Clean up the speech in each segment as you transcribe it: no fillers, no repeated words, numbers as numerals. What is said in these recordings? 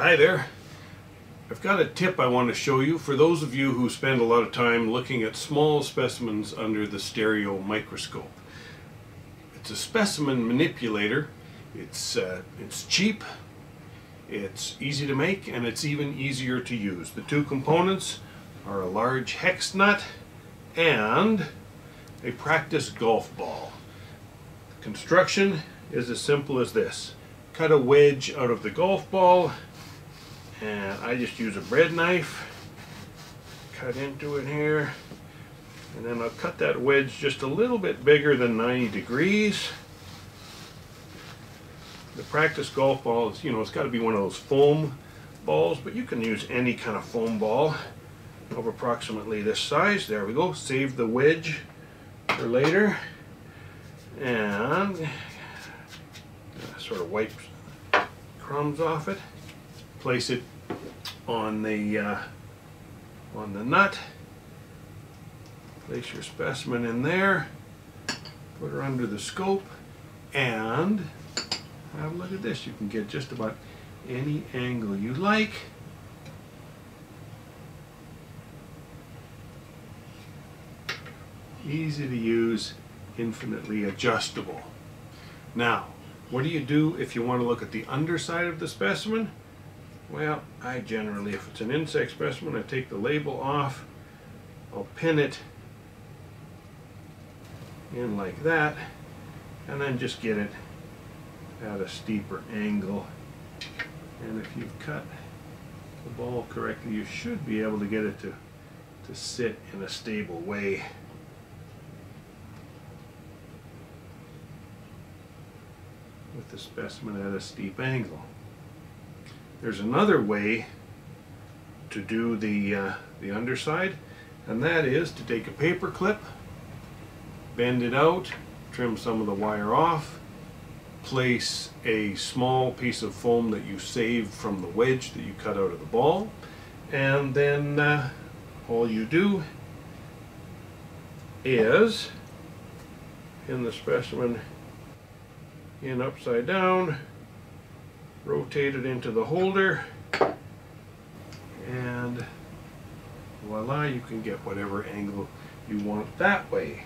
Hi there. I've got a tip I want to show you for those of you who spend a lot of time looking at small specimens under the stereo microscope. It's a specimen manipulator. It's cheap, it's easy to make, and it's even easier to use. The two components are a large hex nut and a practice golf ball. The construction is as simple as this. Cut a wedge out of the golf ball, and I just use a bread knife, cut into it here, and then I'll cut that wedge just a little bit bigger than 90 degrees. The practice golf ball is, you know, it's got to be one of those foam balls, but you can use any kind of foam ball of approximately this size. There we go. Save the wedge for later, and sort of wipe crumbs off it. Place it on the nut, place your specimen in there, put her under the scope, and have a look at this. You can get just about any angle you like. Easy to use, infinitely adjustable. Now, what do you do if you want to look at the underside of the specimen? Well, I generally, if it's an insect specimen, I take the label off, I'll pin it in like that, and then just get it at a steeper angle. And if you cut the ball correctly, you should be able to get it to sit in a stable way. With the specimen at a steep angle. There's another way to do the underside, and that is to take a paper clip, bend it out, trim some of the wire off, place a small piece of foam that you saved from the wedge that you cut out of the ball, and then all you do is pin the specimen in upside down, rotate it into the holder, and voila, you can get whatever angle you want that way.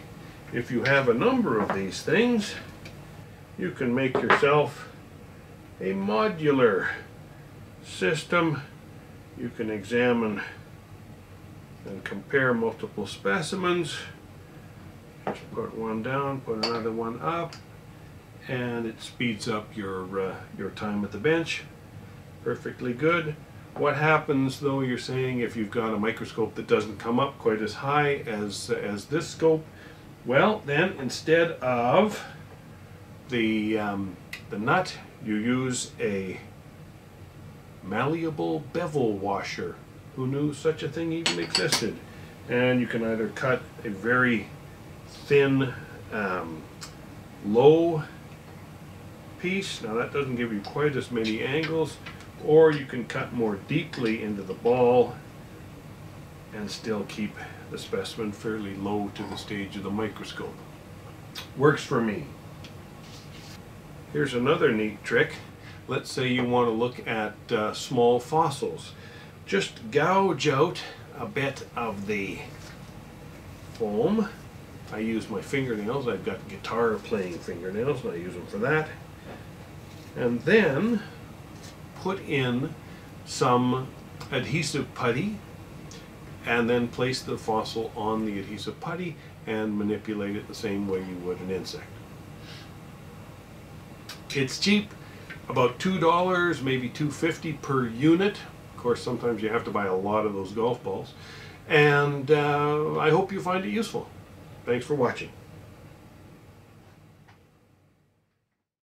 If you have a number of these things, you can make yourself a modular system. You can examine and compare multiple specimens. Just put one down, put another one up, and it speeds up your time at the bench. Perfectly good. What happens though, you're saying, if you've got a microscope that doesn't come up quite as high as this scope? Well, then instead of the nut, you use a malleable bevel washer. Who knew such a thing even existed? And you can either cut a very thin low piece, now that doesn't give you quite as many angles, or you can cut more deeply into the ball and still keep the specimen fairly low to the stage of the microscope. Works for me. Here's another neat trick. Let's say you want to look at small fossils. Just gouge out a bit of the foam. I use my fingernails. I've got guitar playing fingernails, and I use them for that. And then put in some adhesive putty, and then place the fossil on the adhesive putty and manipulate it the same way you would an insect. It's cheap, about $2, maybe $2.50 per unit. Of course, sometimes you have to buy a lot of those golf balls. And I hope you find it useful. Thanks for watching.